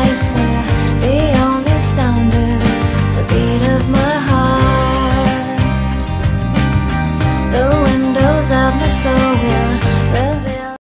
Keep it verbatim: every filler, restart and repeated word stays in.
I swear.